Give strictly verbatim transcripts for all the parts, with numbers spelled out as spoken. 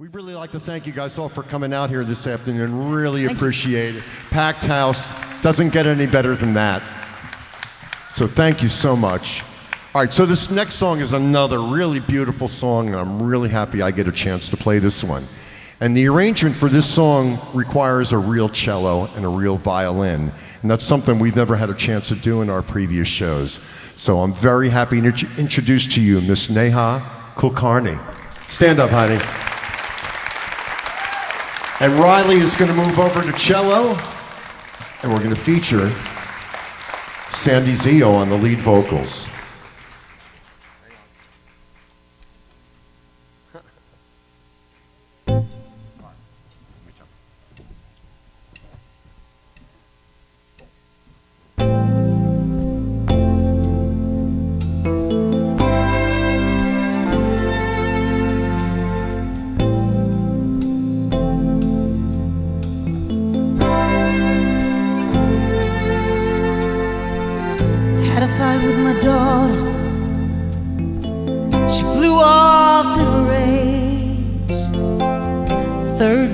We'd really like to thank you guys all for coming out here this afternoon. Really thank appreciate you. It. Packed house. Doesn't get any better than that. So thank you so much. All right, so this next song is another really beautiful song, and I'm really happy I get a chance to play this one. And the arrangement for this song requires a real cello and a real violin, and that's something we've never had a chance to do in our previous shows. So I'm very happy to introduce to you Miss Neha Kulkarni. Stand up, honey. And Riley is going to move over to cello, and we're going to feature Sandy Zio on the lead vocals.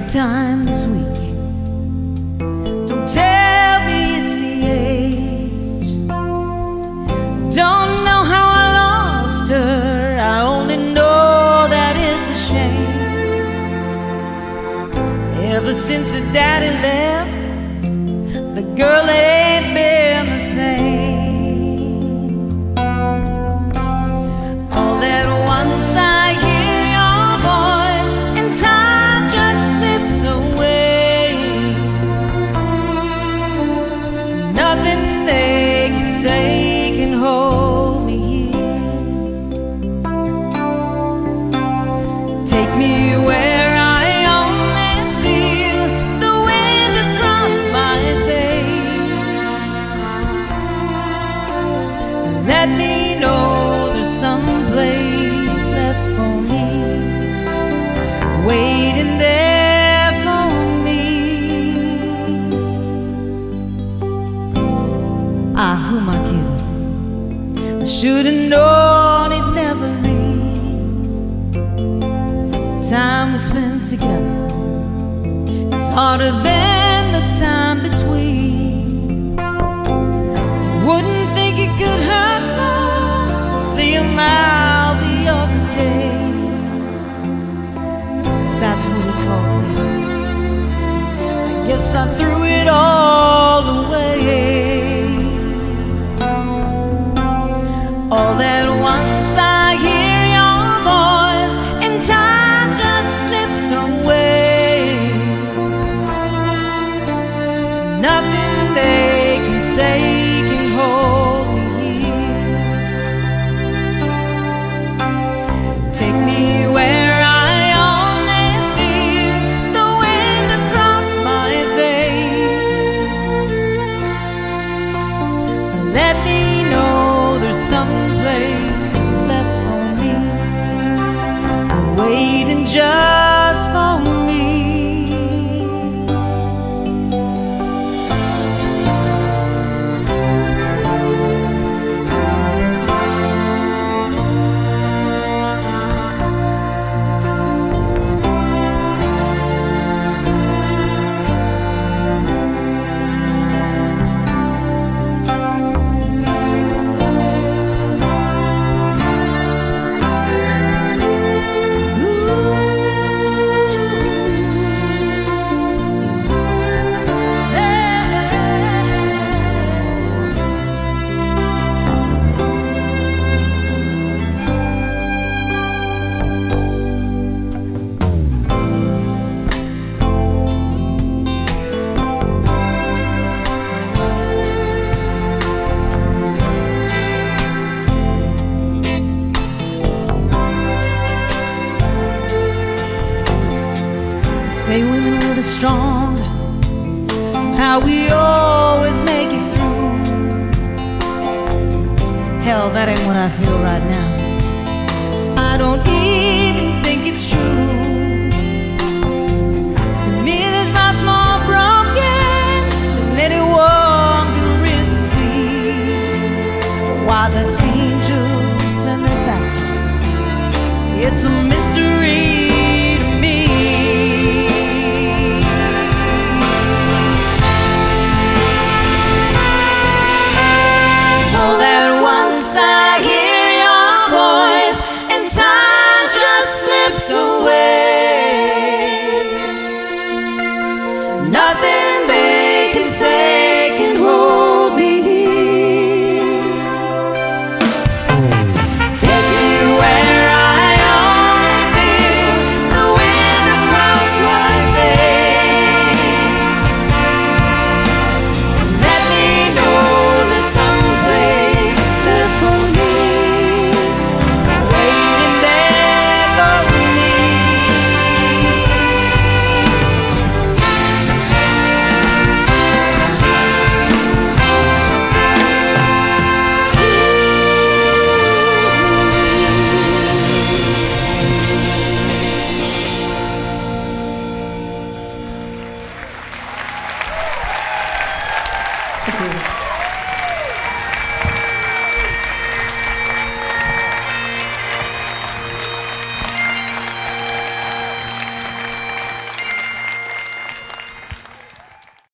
Time this week. Don't tell me it's the age. Don't know how I lost her. I only know that it's a shame. Ever since her daddy left, the girl ain't been the same. All that once I hear your voice in time can hold me here. Take me where I only feel the wind across my face. Let me know there's some place left for me, waiting there. Should've known it never leaves. Time we spent together is harder than the time between. You wouldn't think it could hurt so. See a mile the other day. That's what it calls me. I guess I threw it all away. All that once I hear your voice and time just slips away. Nothing they can say can hold me here. Take me where I only feel the wind across my face. Let me know there's something left for me, waiting just for me. Say women were the strong, somehow we always make it through. Hell, that ain't what I feel right now. I don't even think it's true. To me there's lots more broken than anyone can really see. Why the angels turn their backs, it's a mystery to me. you.